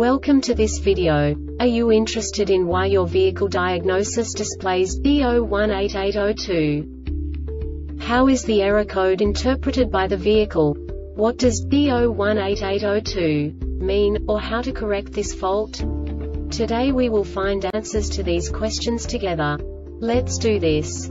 Welcome to this video. Are you interested in why your vehicle diagnosis displays B0188-02? How is the error code interpreted by the vehicle? What does B0188-02 mean, or how to correct this fault? Today we will find answers to these questions together. Let's do this.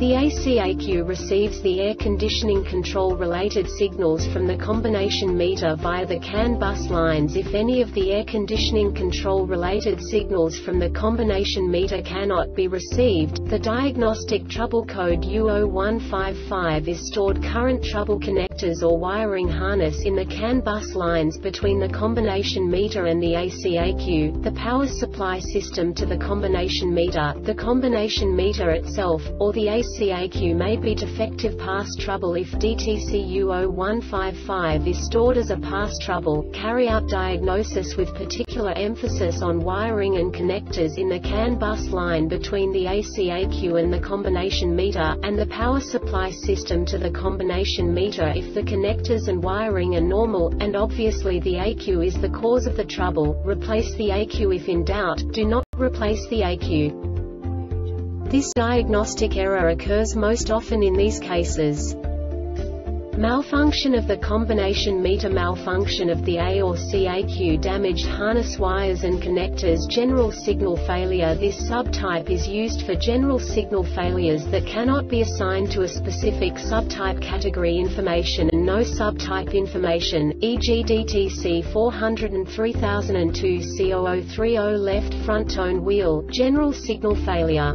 The A/C-ECU receives the air conditioning control related signals from the combination meter via the CAN bus lines. If any of the air conditioning control related signals from the combination meter cannot be received, the diagnostic trouble code U0155 is stored. Current trouble connectors or wiring harness in the CAN bus lines between the combination meter and the A/C-ECU, the power supply system to the combination meter, the combination meter itself, or the A/C-ECU may be defective. Past trouble: if DTC U0155 is stored as a past trouble, carry out diagnosis with particular emphasis on wiring and connectors in the CAN bus line between the A/C-ECU and the combination meter, and the power supply system to the combination meter. If the connectors and wiring are normal, and obviously the ECU is the cause of the trouble, replace the ECU. If in doubt, do not replace the ECU. This diagnostic error occurs most often in these cases. Malfunction of the combination meter, malfunction of the A or C-ECU, damaged harness wires and connectors, general signal failure. This subtype is used for general signal failures that cannot be assigned to a specific subtype. Category information and no subtype information, e.g. DTC 403002, C0030 left front tone wheel, general signal failure.